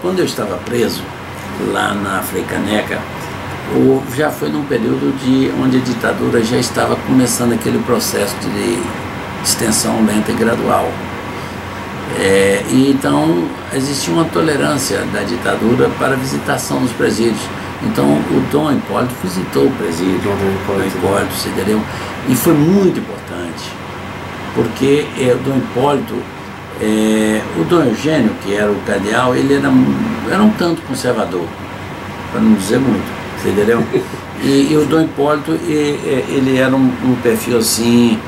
quando eu estava preso lá na Freicaneca, já foi num período onde a ditadura já estava começando aquele processo de extensão lenta e gradual. E então existia uma tolerância da ditadura para visitação dos presídios. Então o Dom Hipólito visitou o presídio, Dom Hipólito se entendeu? E foi muito importante, porque o Dom Hipólito, o Dom Eugênio, que era o cardeal, ele era um tanto conservador, para não dizer muito, você entendeu? E o Dom Hipólito, ele era um perfil assim,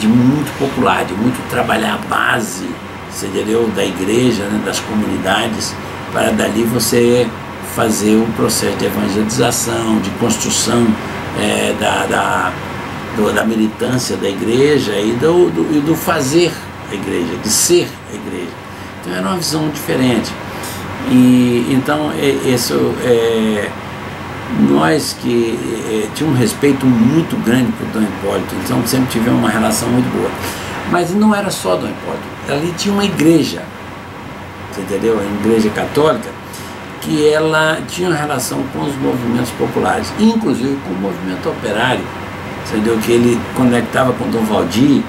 de muito popular, de muito trabalhar a base, você entendeu? Da igreja, né, das comunidades, para dali você fazer o processo de evangelização, de construção da militância da igreja e do fazer a igreja, de ser a igreja. Então era uma visão diferente. E então nós que tínhamos um respeito muito grande por Dom Hipólito, então sempre tivemos uma relação muito boa. Mas não era só Dom Hipólito, ali tinha uma igreja, você entendeu? Uma igreja católica, que ela tinha relação com os movimentos populares, inclusive com o movimento operário, entendeu? Que ele conectava com Dom Valdir,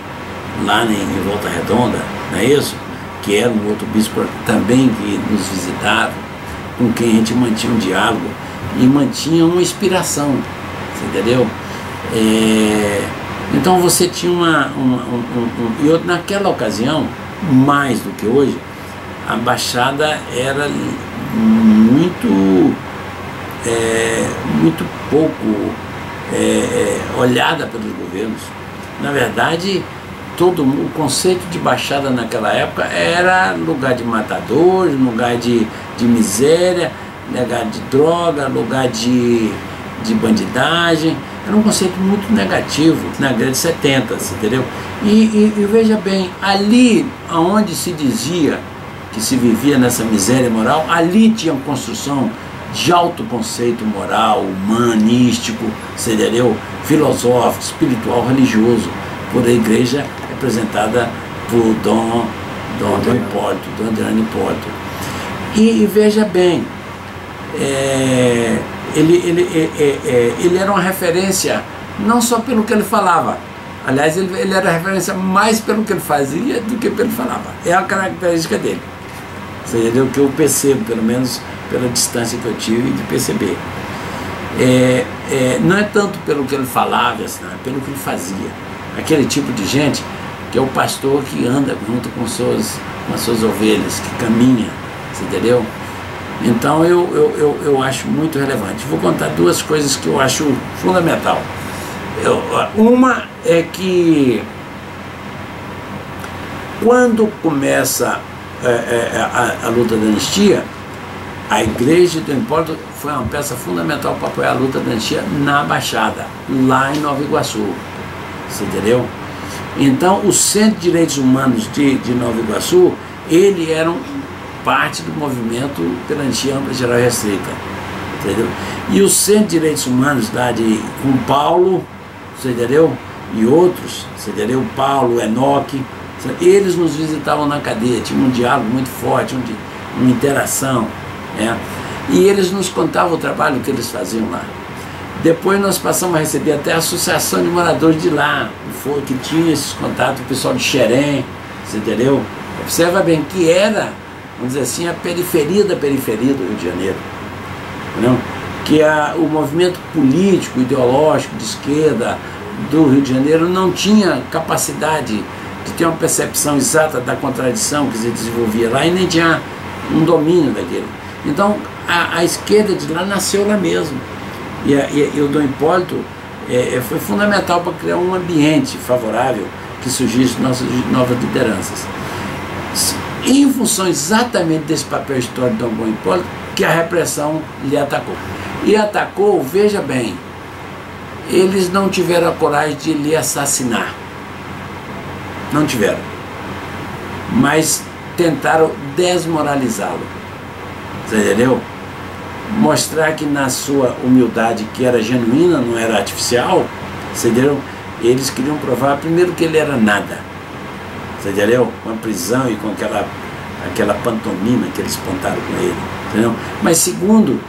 lá em Volta Redonda, não é isso? Que era um outro bispo também que nos visitava, com quem a gente mantinha um diálogo e mantinha uma inspiração, entendeu? Então você tinha e naquela ocasião, mais do que hoje, a Baixada era muito pouco olhada pelos governos. Na verdade, o conceito de Baixada naquela época era lugar de matadores, lugar de miséria, lugar de droga, lugar de bandidagem. Era um conceito muito negativo na década de 70, entendeu? E veja bem, ali onde se dizia que se vivia nessa miséria moral, ali tinha uma construção de alto conceito moral, humanístico, entendeu? Filosófico, espiritual, religioso, por a igreja representada por Dom Adriano Porto. E veja bem, ele era uma referência não só pelo que ele falava. Aliás, ele era referência mais pelo que ele fazia do que pelo que falava. É a característica dele. Você entendeu? Que eu percebo, pelo menos pela distância que eu tive de perceber. Não é tanto pelo que ele falava, assim, é pelo que ele fazia. Aquele tipo de gente que é o pastor que anda junto com as suas ovelhas, que caminha, você entendeu? Então eu acho muito relevante. Vou contar duas coisas que eu acho fundamental. Uma é que quando começa a luta da anistia, a igreja do Hipólito foi uma peça fundamental para apoiar a luta da anistia na Baixada, lá em Nova Iguaçu, você entendeu? Então o Centro de Direitos Humanos de Nova Iguaçu, ele era parte do movimento pela anistia ampla, geral e restrita, entendeu? E o Centro de Direitos Humanos lá com Paulo, você entendeu? E outros, você entendeu? Paulo, Enoque, eles nos visitavam na cadeia, tinha um diálogo muito forte, uma interação, né? E eles nos contavam o trabalho que eles faziam lá. Depois nós passamos a receber até a associação de moradores de lá, que tinha esses contatos, o pessoal de Xerém, você entendeu? Observa bem que era, vamos dizer assim, a periferia da periferia do Rio de Janeiro, entendeu? Que o movimento político, ideológico, de esquerda do Rio de Janeiro não tinha capacidade de ter uma percepção exata da contradição que se desenvolvia lá e nem tinha um domínio daquilo. Então a esquerda de lá nasceu lá mesmo. E o Dom Hipólito foi fundamental para criar um ambiente favorável que surgisse novas lideranças. Em função exatamente desse papel histórico do Dom Hipólito, que a repressão lhe atacou. E atacou, veja bem, eles não tiveram a coragem de lhe assassinar. Não tiveram. Mas tentaram desmoralizá-lo. Você entendeu? Mostrar que na sua humildade, que era genuína, não era artificial, você entendeu? Eles queriam provar, primeiro, que ele era nada. Você entendeu? Com a prisão e com aquela aquela pantomima que eles montaram com ele, entendeu? Mas segundo,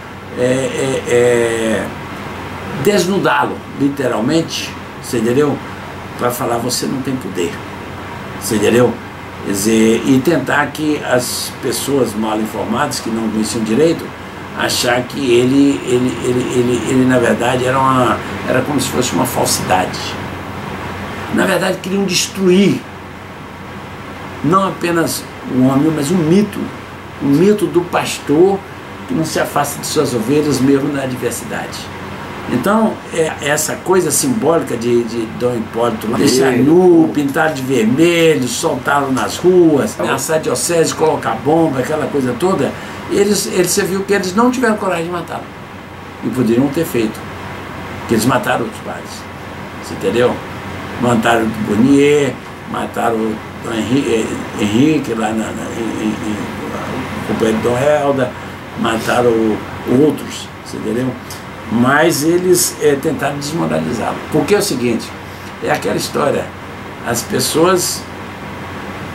desnudá-lo, literalmente, você entendeu? Para falar, você não tem poder, você entendeu? Quer dizer, e tentar que as pessoas mal informadas, que não conheciam direito, achar que ele na verdade era como se fosse uma falsidade. Na verdade queriam destruir não apenas o homem, mas um mito do pastor que não se afasta de suas ovelhas mesmo na adversidade. Então essa coisa simbólica de Dom Hipólito deixar nu, pintar de vermelho, soltá-lo nas ruas, ameaçar a diocese, colocar bomba, aquela coisa toda. Eles, você viu que eles não tiveram coragem de matá-lo. E poderiam ter feito. Porque eles mataram outros padres. Você entendeu? Mataram o Bonnier, mataram o Henrique, lá o companheiro Dom Helda, mataram outros. Você entendeu? Mas eles tentaram desmoralizá-lo. Porque é o seguinte: é aquela história. As pessoas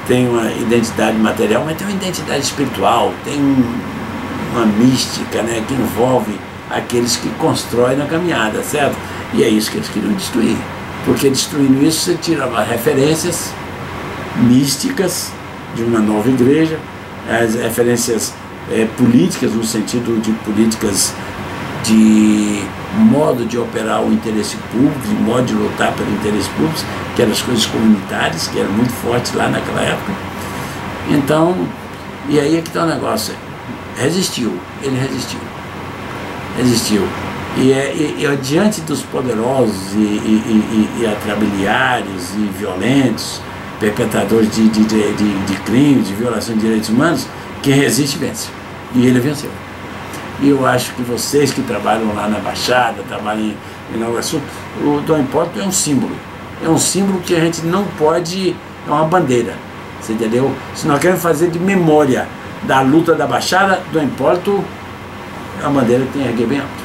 tem uma identidade material, mas tem uma identidade espiritual, tem uma mística, né, que envolve aqueles que constroem na caminhada, certo? E é isso que eles queriam destruir, porque destruindo isso você tirava referências místicas de uma nova igreja, as referências políticas, no sentido de políticas de modo de operar o interesse público, de modo de lutar pelo interesse público, que eram as coisas comunitárias, que eram muito fortes lá naquela época. Então, e aí é que está o negócio. Resistiu, ele resistiu. Resistiu. E diante dos poderosos e atrabiliários e violentos, perpetradores de crimes, de violação de direitos humanos, quem resiste vence. E ele venceu. E eu acho que vocês que trabalham lá na Baixada, trabalham em Nova Iguaçu, o Dom Hipólito é um símbolo. É um símbolo que a gente não pode... É uma bandeira, você entendeu? Se nós queremos fazer de memória da luta da Baixada, Dom Hipólito é uma bandeira que tem que erguer bem alto.